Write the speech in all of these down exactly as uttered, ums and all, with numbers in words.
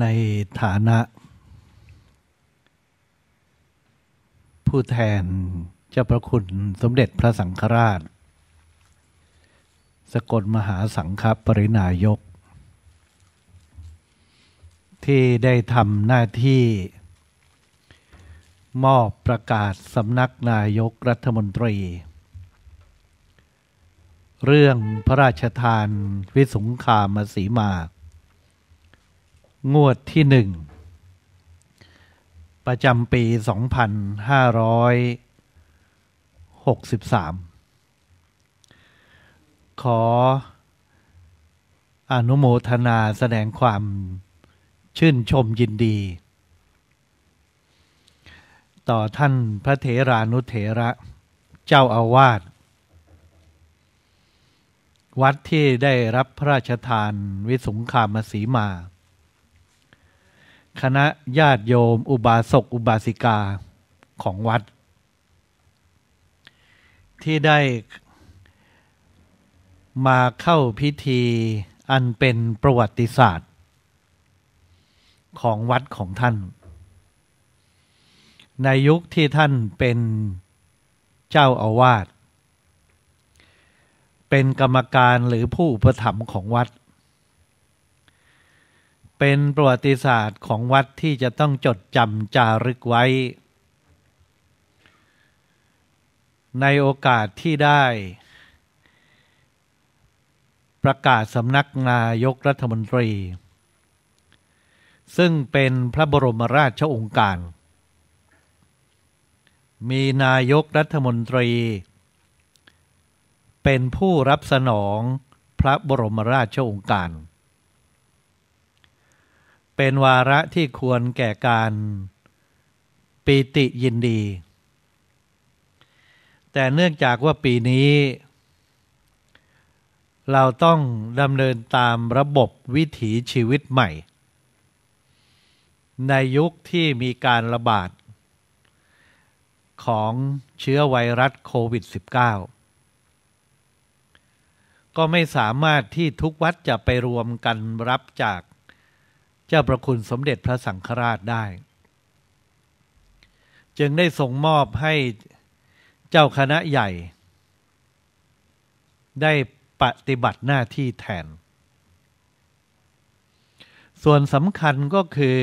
ในฐานะผู้แทนเจ้าพระคุณสมเด็จพระสังฆราชสกลมหาสังฆปรินายกที่ได้ทำหน้าที่มอบประกาศสำนักนายกรัฐมนตรีเรื่องพระราชทานวิสุงคามสีมางวดที่หนึ่งประจำปีสองพันห้าร้อยหกสิบสามขออนุโมทนาแสดงความชื่นชมยินดีต่อท่านพระเถรานุเถระเจ้าอาวาสวัดที่ได้รับพระราชทานวิสุงคามสีมาคณะญาติโยมอุบาสกอุบาสิกาของวัดที่ได้มาเข้าพิธีอันเป็นประวัติศาสตร์ของวัดของท่านในยุคที่ท่านเป็นเจ้าอาวาสเป็นกรรมการหรือผู้อุปถัมภ์ของวัดเป็นประวัติศาสตร์ของวัดที่จะต้องจดจำจารึกไว้ในโอกาสที่ได้ประกาศสำนักนายกรัฐมนตรีซึ่งเป็นพระบรมราชโองการมีนายกรัฐมนตรีเป็นผู้รับสนองพระบรมราชโองการเป็นวาระที่ควรแก่การปิติยินดีแต่เนื่องจากว่าปีนี้เราต้องดำเนินตามระบบวิถีชีวิตใหม่ในยุคที่มีการระบาดของเชื้อไวรัสโควิด สิบเก้า ก็ไม่สามารถที่ทุกวัดจะไปรวมกันรับจากเจ้าประคุณสมเด็จพระสังฆราชได้จึงได้ส่งมอบให้เจ้าคณะใหญ่ได้ปฏิบัติหน้าที่แทนส่วนสำคัญก็คือ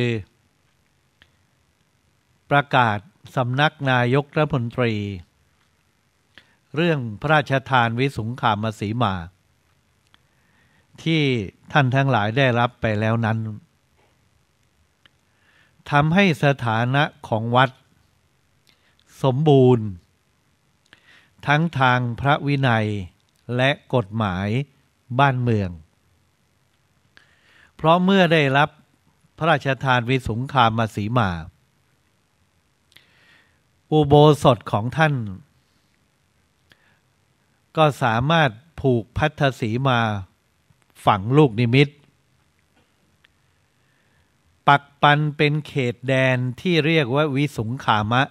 ประกาศสำนักนายกรัฐมนตรีเรื่องพระราชทานวิสุงคามสีมาที่ท่านทั้งหลายได้รับไปแล้วนั้นทำให้สถานะของวัดสมบูรณ์ทั้งทางพระวินัยและกฎหมายบ้านเมืองเพราะเมื่อได้รับพระราชทานวิสุงคามสีมาอุโบสถของท่านก็สามารถผูกพัทธสีมาฝังลูกนิมิตปักปันเป็นเขตแดนที่เรียกว่าวิสุงคามะ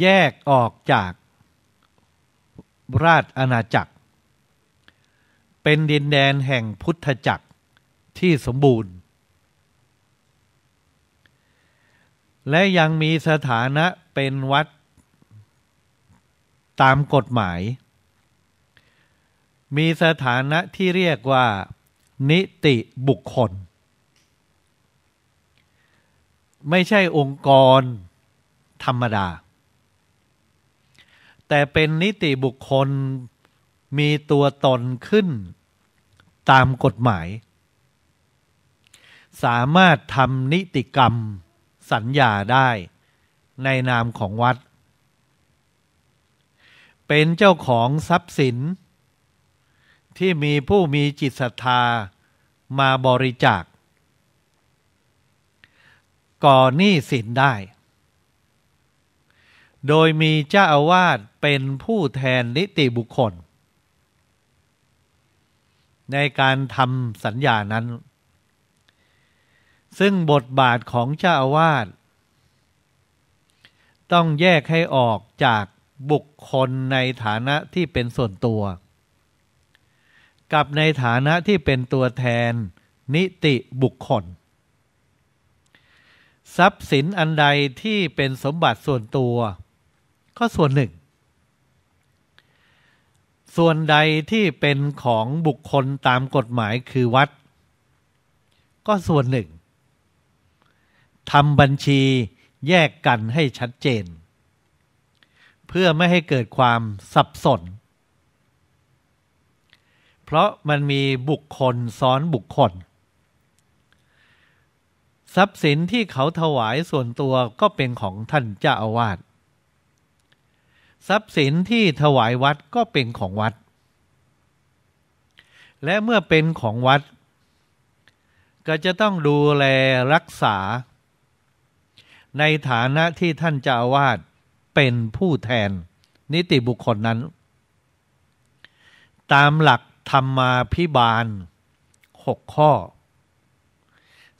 แยกออกจากราชอาณาจักรเป็นดินแดนแห่งพุทธจักรที่สมบูรณ์และยังมีสถานะเป็นวัดตามกฎหมายมีสถานะที่เรียกว่านิติบุคคลไม่ใช่องค์กรธรรมดาแต่เป็นนิติบุคคลมีตัวตนขึ้นตามกฎหมายสามารถทำนิติกรรมสัญญาได้ในนามของวัดเป็นเจ้าของทรัพย์สินที่มีผู้มีจิตศรัทธามาบริจาคก่อหนี้สินได้โดยมีเจ้าอาวาสเป็นผู้แทนนิติบุคคลในการทำสัญญานั้นซึ่งบทบาทของเจ้าอาวาสต้องแยกให้ออกจากบุคคลในฐานะที่เป็นส่วนตัวกับในฐานะที่เป็นตัวแทน นิติบุคคลทรัพย์สินอันใดที่เป็นสมบัติส่วนตัวก็ส่วนหนึ่งส่วนใดที่เป็นของบุคคลตามกฎหมายคือวัดก็ส่วนหนึ่งทำบัญชีแยกกันให้ชัดเจนเพื่อไม่ให้เกิดความสับสนเพราะมันมีบุคคลซ้อนบุคคลทรัพย์สินที่เขาถวายส่วนตัวก็เป็นของท่านเจ้าอาวาสทรัพย์สินที่ถวายวัดก็เป็นของวัดและเมื่อเป็นของวัดก็จะต้องดูแลรักษาในฐานะที่ท่านเจ้าอาวาสเป็นผู้แทนนิติบุคคลนั้นตามหลักธรรมาภิบาลหกข้อ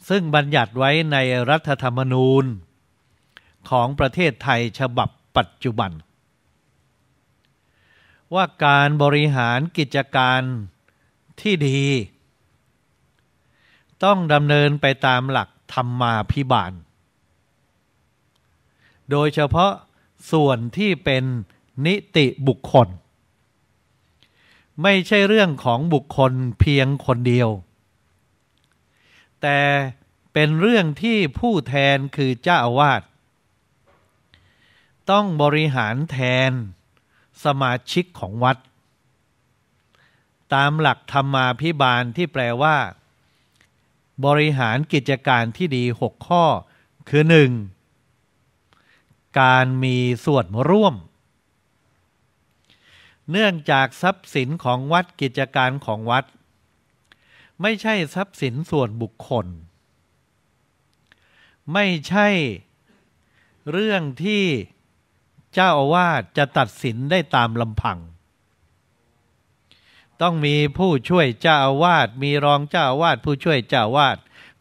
ซึ่งบัญญัติไว้ในรัฐธรรมนูญของประเทศไทยฉบับปัจจุบันว่าการบริหารกิจการที่ดีต้องดำเนินไปตามหลักธรรมาภิบาลโดยเฉพาะส่วนที่เป็นนิติบุคคลไม่ใช่เรื่องของบุคคลเพียงคนเดียวแต่เป็นเรื่องที่ผู้แทนคือเจ้าอาวาสต้องบริหารแทนสมาชิกของวัดตามหลักธรรมาภิบาลที่แปลว่าบริหารกิจการที่ดีหกข้อคือหนึ่งการมีส่วนร่วมเนื่องจากทรัพย์สินของวัดกิจการของวัดไม่ใช่ทรัพย์สินส่วนบุคคลไม่ใช่เรื่องที่เจ้าอาวาสจะตัดสินได้ตามลำพังต้องมีผู้ช่วยเจ้าอาวาสมีรองเจ้าอาวาสผู้ช่วยเจ้าอาวาส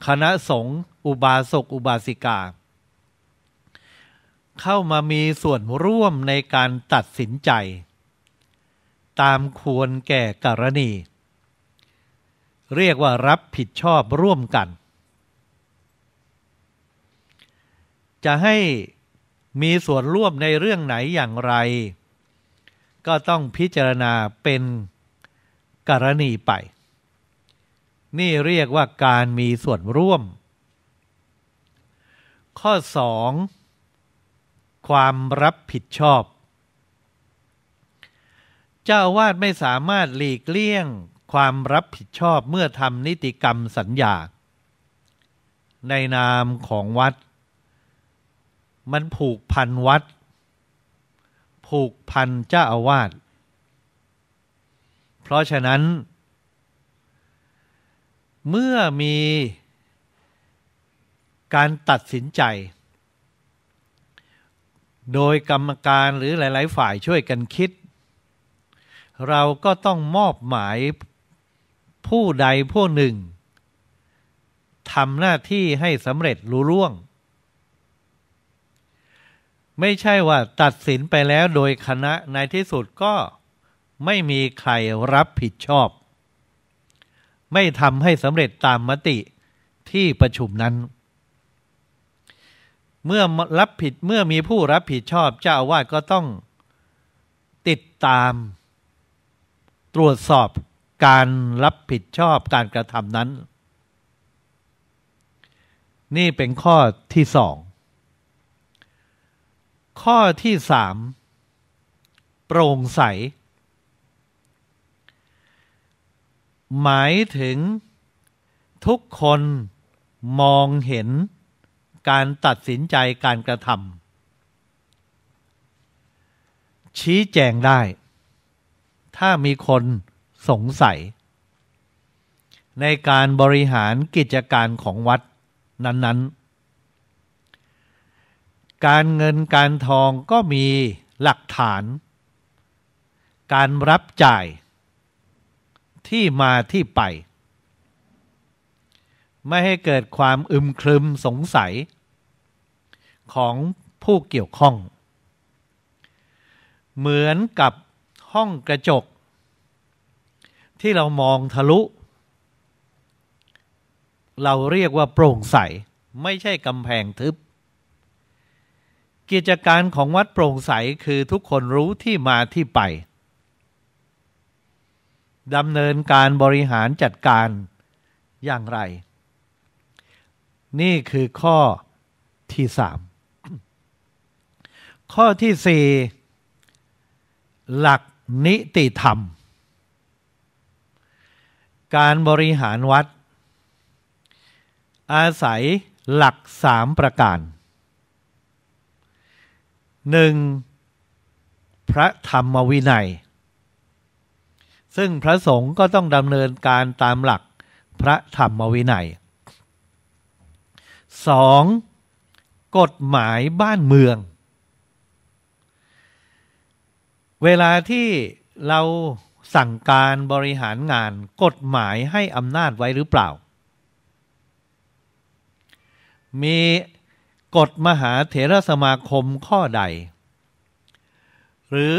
คณะสงฆ์อุบาสกอุบาสิกาเข้ามามีส่วนร่วมในการตัดสินใจตามควรแก่กรณีเรียกว่ารับผิดชอบร่วมกันจะให้มีส่วนร่วมในเรื่องไหนอย่างไรก็ต้องพิจารณาเป็นกรณีไปนี่เรียกว่าการมีส่วนร่วมข้อสองความรับผิดชอบเจ้าอาวาสไม่สามารถหลีกเลี่ยงความรับผิดชอบเมื่อทำนิติกรรมสัญญาในนามของวัดมันผูกพันวัดผูกพันเจ้าอาวาสเพราะฉะนั้นเมื่อมีการตัดสินใจโดยกรรมการหรือหลายๆฝ่ายช่วยกันคิดเราก็ต้องมอบหมายผู้ใดผู้หนึ่งทำหน้าที่ให้สำเร็จลุล่วงไม่ใช่ว่าตัดสินไปแล้วโดยคณะในที่สุดก็ไม่มีใครรับผิดชอบไม่ทำให้สำเร็จตามมติที่ประชุมนั้นเมื่อรับผิดเมื่อมีผู้รับผิดชอบเจ้าอาวาสก็ต้องติดตามตรวจสอบการรับผิดชอบการกระทำนั้นนี่เป็นข้อที่สองข้อที่สามโปร่งใสหมายถึงทุกคนมองเห็นการตัดสินใจการกระทำชี้แจงได้ถ้ามีคนสงสัยในการบริหารกิจการของวัดนั้นๆการเงินการทองก็มีหลักฐานการรับจ่ายที่มาที่ไปไม่ให้เกิดความอึมครึมสงสัยของผู้เกี่ยวข้องเหมือนกับห้องกระจกที่เรามองทะลุ เราเรียกว่าโปร่งใสไม่ใช่กำแพงทึบกิจการของวัดโปร่งใสคือทุกคนรู้ที่มาที่ไปดำเนินการบริหารจัดการอย่างไรนี่คือข้อที่สามข้อที่สี่หลักนิติธรรมการบริหารวัดอาศัยหลักสามประการหนึ่งพระธรรมวินัยซึ่งพระสงฆ์ก็ต้องดำเนินการตามหลักพระธรรมวินัยสองกฎหมายบ้านเมืองเวลาที่เราสั่งการบริหารงานกฎหมายให้อำนาจไว้หรือเปล่ามีกฎมหาเถรสมาคมข้อใดหรือ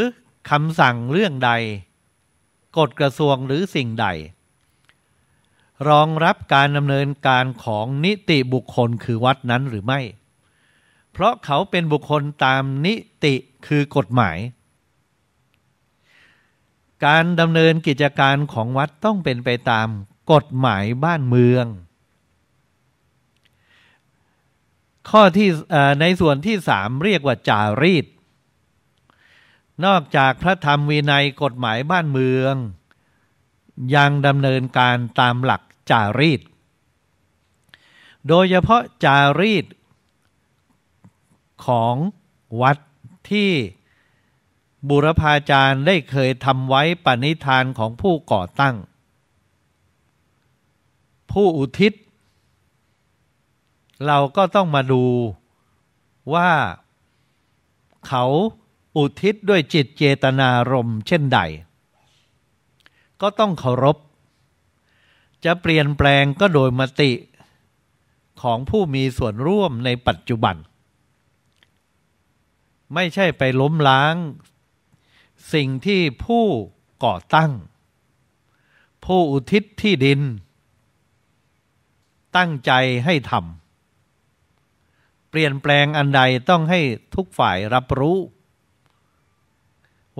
คำสั่งเรื่องใดกฎกระทรวงหรือสิ่งใดรองรับการดำเนินการของนิติบุคคลคือวัดนั้นหรือไม่เพราะเขาเป็นบุคคลตามนิติคือกฎหมายการดำเนินกิจการของวัดต้องเป็นไปตามกฎหมายบ้านเมืองข้อที่ในส่วนที่สามเรียกว่าจารีตนอกจากพระธรรมวินัยกฎหมายบ้านเมืองยังดำเนินการตามหลักจารีตโดยเฉพาะจารีตของวัดที่บุรพาจารย์ได้เคยทำไว้ปณิธานของผู้ก่อตั้งผู้อุทิศเราก็ต้องมาดูว่าเขาอุทิศด้วยจิตเจตนารมณ์เช่นใดก็ต้องเคารพจะเปลี่ยนแปลงก็โดยมติของผู้มีส่วนร่วมในปัจจุบันไม่ใช่ไปล้มล้างสิ่งที่ผู้ก่อตั้งผู้อุทิศที่ดินตั้งใจให้ทำเปลี่ยนแปลงอันใดต้องให้ทุกฝ่ายรับรู้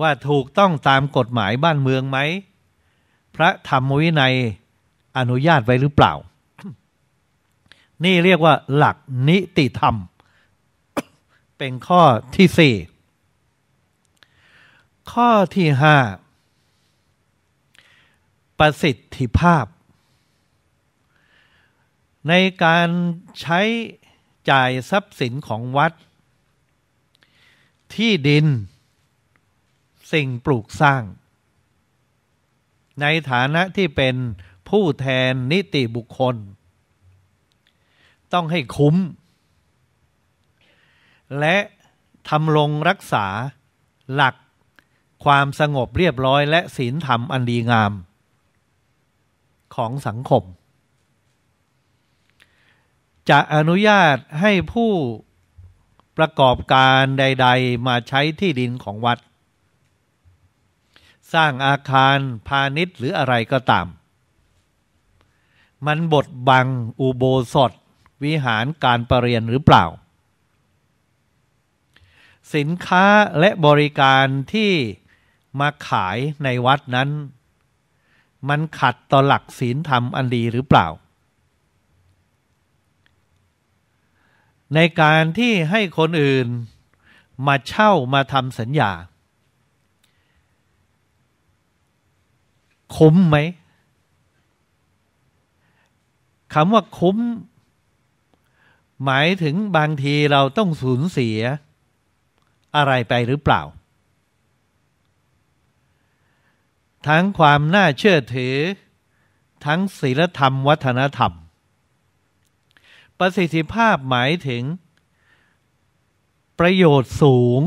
ว่าถูกต้องตามกฎหมายบ้านเมืองไหมพระธรรมวินัยอนุญาตไว้หรือเปล่า นี่เรียกว่าหลักนิติธรรม เป็นข้อที่สี่ข้อที่ห้าประสิทธิภาพในการใช้จ่ายทรัพย์สินของวัดที่ดินสิ่งปลูกสร้างในฐานะที่เป็นผู้แทนนิติบุคคลต้องให้คุ้มและทำลงรักษาหลักความสงบเรียบร้อยและศีลธรรมอันดีงามของสังคมจะอนุญาตให้ผู้ประกอบการใดๆมาใช้ที่ดินของวัดสร้างอาคารพาณิชย์หรืออะไรก็ตามมันบดบังอุโบสถวิหารการประเรียนหรือเปล่าสินค้าและบริการที่มาขายในวัดนั้นมันขัดต่อหลักศีลธรรมอันดีหรือเปล่าในการที่ให้คนอื่นมาเช่ามาทำสัญญาคุ้มไหมคำว่าคุ้มหมายถึงบางทีเราต้องสูญเสียอะไรไปหรือเปล่าทั้งความน่าเชื่อถือทั้งศีลธรรมวัฒนธรรมประสิทธิภาพหมายถึงประโยชน์สูง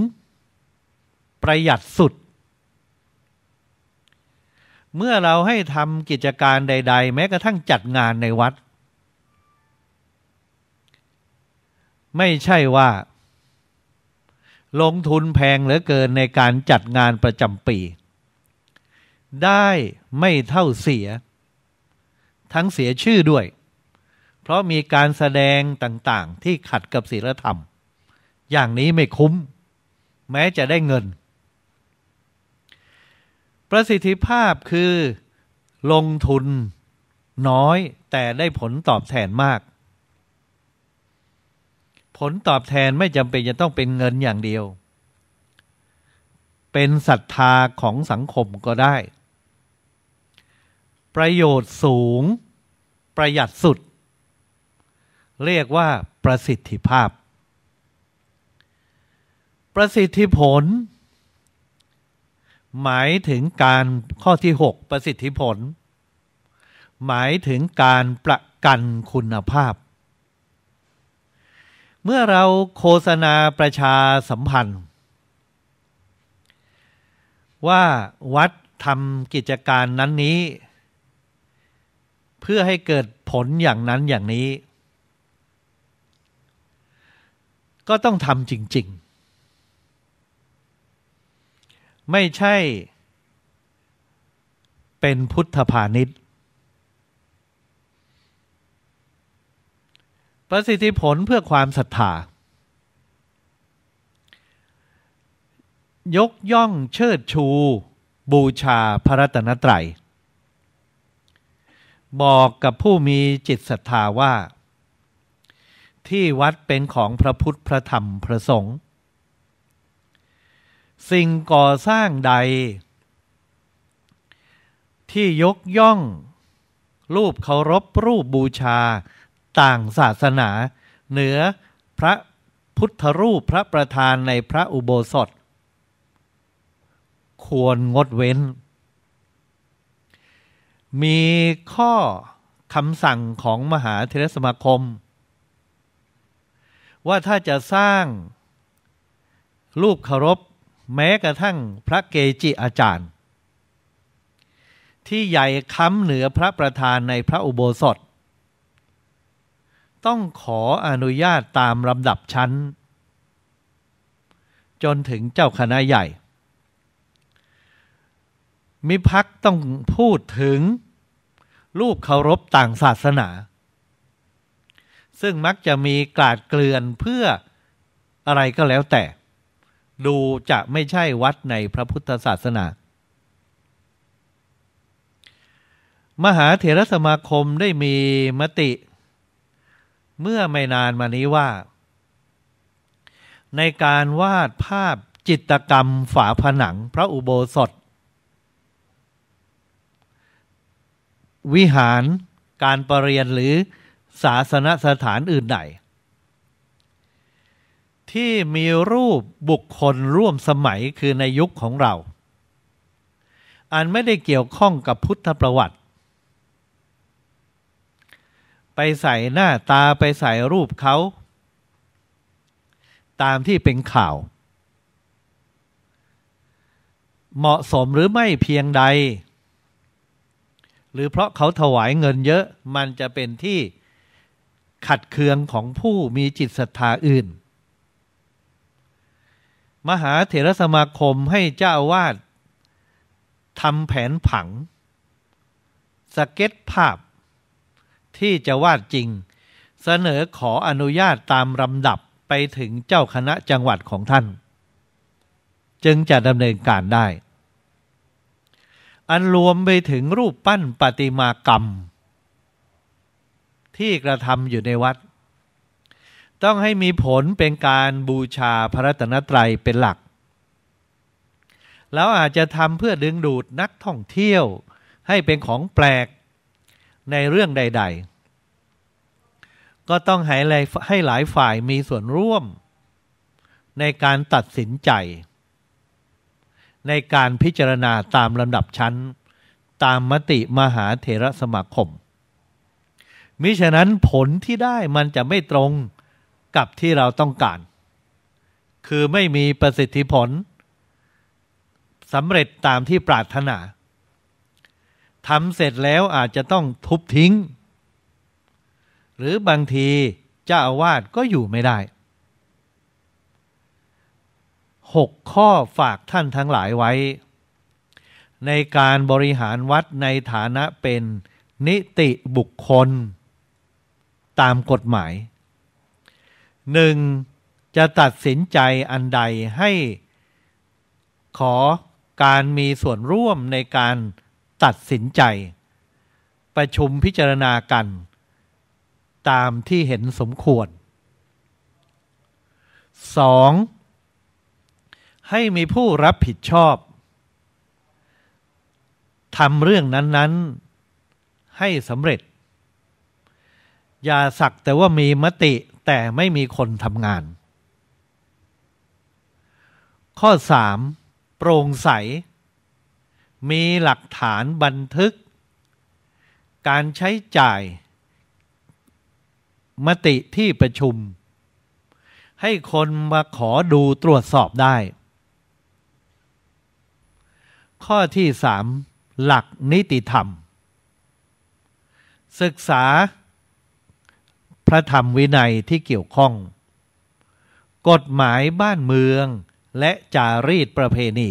ประหยัดสุดเมื่อเราให้ทำกิจการใดๆแม้กระทั่งจัดงานในวัดไม่ใช่ว่าลงทุนแพงเหลือเกินในการจัดงานประจำปีได้ไม่เท่าเสียทั้งเสียชื่อด้วยเพ ราะมีการแสดงต่างๆที่ขัดกับศีลธรรมอย่างนี้ไม่คุ้มแม้จะได้เงินประสิทธิภาพคือลงทุนน้อยแต่ได้ผลตอบแทนมากผลตอบแทนไม่จำเป็นจะต้องเป็นเงินอย่างเดียวเป็นศรัทธาของสังคมก็ได้ประโยชน์สูงประหยัดสุดเรียกว่าประสิทธิภาพประสิทธิผลหมายถึงการข้อที่หกประสิทธิผลหมายถึงการประกันคุณภาพเมื่อเราโฆษณาประชาสัมพันธ์ว่าวัดทำกิจการนั้นนี้เพื่อให้เกิดผลอย่างนั้นอย่างนี้ก็ต้องทำจริงๆไม่ใช่เป็นพุทธพาณิชย์ประสิทธิผลเพื่อความศรัทธายกย่องเชิดชูบูชาพระรัตนตรัยบอกกับผู้มีจิตศรัทธาว่าที่วัดเป็นของพระพุทธพระธรรมพระสงฆ์สิ่งก่อสร้างใดที่ยกย่องรูปเคารพรูปบูชาต่างศาสนาเหนือพระพุทธรูปพระประธานในพระอุโบสถควรงดเว้นมีข้อคำสั่งของมหาเถรสมาคมว่าถ้าจะสร้างรูปเคารพแม้กระทั่งพระเกจิอาจารย์ที่ใหญ่ค้ำเหนือพระประธานในพระอุโบสถต้องขออนุญาตตามลำดับชั้นจนถึงเจ้าคณะใหญ่มิพักต้องพูดถึงรูปเคารพต่างศาสนาซึ่งมักจะมีกลาดเกลื่อนเพื่ออะไรก็แล้วแต่ดูจะไม่ใช่วัดในพระพุทธศาสนามหาเถรสมาคมได้มีมติเมื่อไม่นานมานี้ว่าในการวาดภาพจิตรกรรมฝาผนังพระอุโบสถวิหารการประเรียนหรือศาสนสถานอื่นใดที่มีรูปบุคคลร่วมสมัยคือในยุคของเราอันไม่ได้เกี่ยวข้องกับพุทธประวัติไปใส่หน้าตาไปใส่รูปเขาตามที่เป็นข่าวเหมาะสมหรือไม่เพียงใดหรือเพราะเขาถวายเงินเยอะมันจะเป็นที่ขัดเคืองของผู้มีจิตศรัทธาอื่นมหาเถรสมาคมให้เจ้าอาวาสทำแผนผังสเก็ตภาพที่จะวาดจริงเสนอขออนุญาตตามลำดับไปถึงเจ้าคณะจังหวัดของท่านจึงจะดำเนินการได้อันรวมไปถึงรูปปั้นประติมากรรมที่กระทำอยู่ในวัดต้องให้มีผลเป็นการบูชาพระรัตนตรัยเป็นหลักแล้วอาจจะทำเพื่อดึงดูดนักท่องเที่ยวให้เป็นของแปลกในเรื่องใดๆก็ต้องให้หลายฝ่ายมีส่วนร่วมในการตัดสินใจในการพิจารณาตามลำดับชั้นตามมติมหาเถรสมาคมมิฉะนั้นผลที่ได้มันจะไม่ตรงกับที่เราต้องการคือไม่มีประสิทธิผลสำเร็จตามที่ปรารถนาทำเสร็จแล้วอาจจะต้องทุบทิ้งหรือบางทีเจ้าอาวาสก็อยู่ไม่ได้หกข้อฝากท่านทั้งหลายไว้ในการบริหารวัดในฐานะเป็นนิติบุคคล ตามกฎหมาย หนึ่ง. จะตัดสินใจอันใดให้ขอการมีส่วนร่วมในการตัดสินใจประชุมพิจารณากันตามที่เห็นสมควร สอง. ให้มีผู้รับผิดชอบทำเรื่องนั้นๆให้สำเร็จอย่าสักแต่ว่ามีมติแต่ไม่มีคนทำงานข้อ สาม. โปร่งใสมีหลักฐานบันทึกการใช้จ่ายมติที่ประชุมให้คนมาขอดูตรวจสอบได้ข้อที่ สาม. หลักนิติธรรมศึกษาพระธรรมวินัยที่เกี่ยวข้องกฎหมายบ้านเมืองและจารีตประเพณี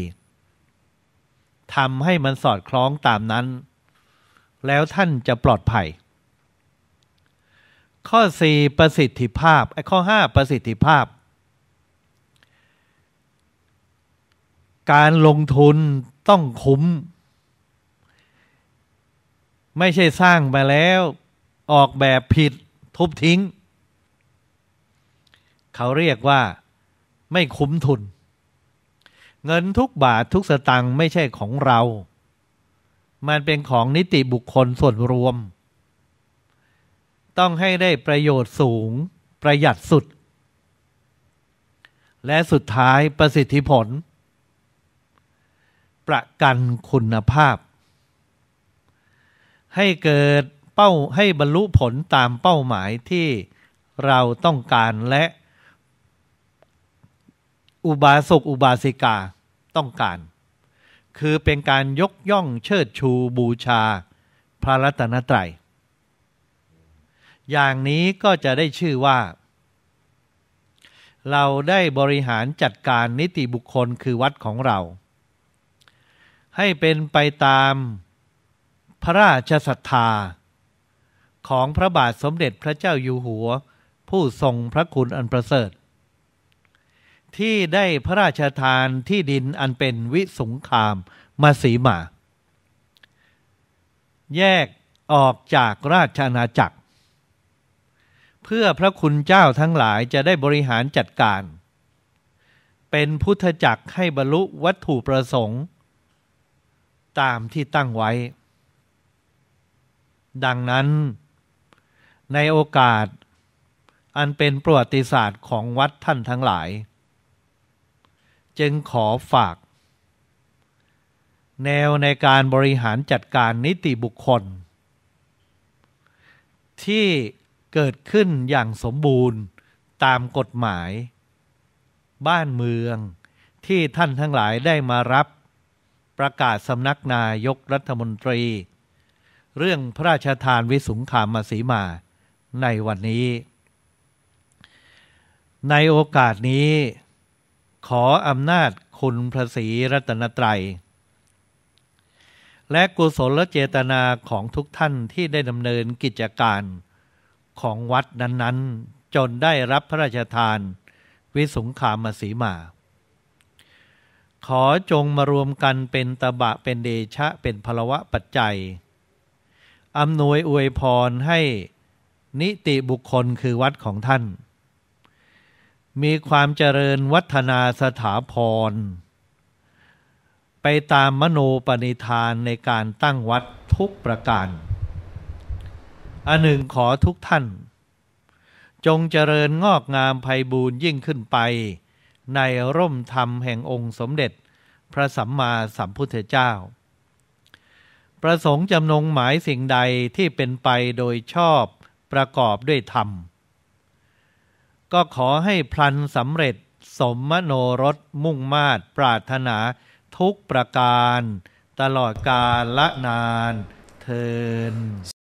ทำให้มันสอดคล้องตามนั้นแล้วท่านจะปลอดภัยข้อ สี่. ประสิทธิภาพไอ้ข้อ ห้า. ประสิทธิภาพการลงทุนต้องคุ้มไม่ใช่สร้างมาแล้วออกแบบผิดทุบทิ้งเขาเรียกว่าไม่คุ้มทุนเงินทุกบาททุกสตางค์ไม่ใช่ของเรามันเป็นของนิติบุคคลส่วนรวมต้องให้ได้ประโยชน์สูงประหยัดสุดและสุดท้ายประสิทธิผลประกันคุณภาพให้เกิดเป้าให้บรรลุผลตามเป้าหมายที่เราต้องการและอุบาสกอุบาสิกาต้องการคือเป็นการยกย่องเชิดชูบูชาพระรัตนตรัยอย่างนี้ก็จะได้ชื่อว่าเราได้บริหารจัดการนิติบุคคลคือวัดของเราให้เป็นไปตามพระราชศรัทธาของพระบาทสมเด็จพระเจ้าอยู่หัวผู้ทรงพระคุณอันประเสริฐที่ได้พระราชทานที่ดินอันเป็นวิสงครามมาสีมาแยกออกจากราชอาณาจักรเพื่อพระคุณเจ้าทั้งหลายจะได้บริหารจัดการเป็นพุทธจักรให้บรรลุวัตถุประสงค์ตามที่ตั้งไว้ดังนั้นในโอกาสอันเป็นประวัติศาสตร์ของวัดท่านทั้งหลายจึงขอฝากแนวในการบริหารจัดการนิติบุคคลที่เกิดขึ้นอย่างสมบูรณ์ตามกฎหมายบ้านเมืองที่ท่านทั้งหลายได้มารับประกาศสำนักนายกรัฐมนตรีเรื่องพระราชทานวิสุงคามสีมาในวันนี้ในโอกาสนี้ขออำนาจคุณพระศรีรัตนตรัยและกุศลเจตนาของทุกท่านที่ได้ดำเนินกิจการของวัดนั้นๆจนได้รับพระราชทานวิสุงคามสีมาขอจงมารวมกันเป็นตบะเป็นเดชะเป็นพลวะปัจจัยอำนวยอวยพรให้นิติบุคคลคือวัดของท่านมีความเจริญวัฒนาสถาพรไปตามมโนปณิธานในการตั้งวัดทุกประการอันหนึ่งขอทุกท่านจงเจริญงอกงามไพบูรย์ยิ่งขึ้นไปในร่มธรรมแห่งองค์สมเด็จพระสัมมาสัมพุทธเจ้าประสงค์จำนงหมายสิ่งใดที่เป็นไปโดยชอบประกอบด้วยธรรมก็ขอให้พลันสำเร็จสมมโนรสมุ่งมาตรปรารถนาทุกประการตลอดกาลนานเทอญ